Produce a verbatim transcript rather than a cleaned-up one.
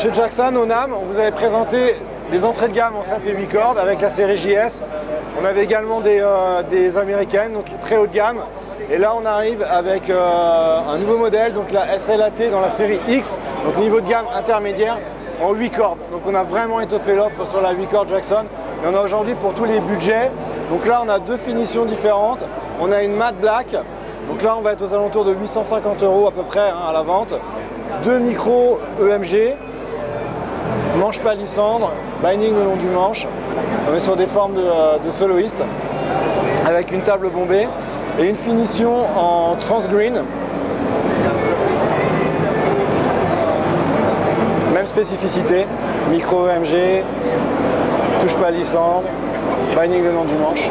Chez Jackson, au N A M, on vous avait présenté les entrées de gamme en sept et huit cordes avec la série J S. On avait également des, euh, des américaines, donc très haut de gamme. Et là, on arrive avec euh, un nouveau modèle, donc la S L A T dans la série X, donc niveau de gamme intermédiaire en huit cordes. Donc on a vraiment étoffé l'offre sur la huit cordes Jackson. Et on a aujourd'hui pour tous les budgets. Donc là, on a deux finitions différentes. On a une matte black. Donc là, on va être aux alentours de huit cent cinquante euros à peu près hein, à la vente. Deux micros E M G, manche palissandre, binding le long du manche. On est sur des formes de, de soloiste avec une table bombée et une finition en transgreen. Même spécificité, micro E M G, touche palissandre, binding le long du manche.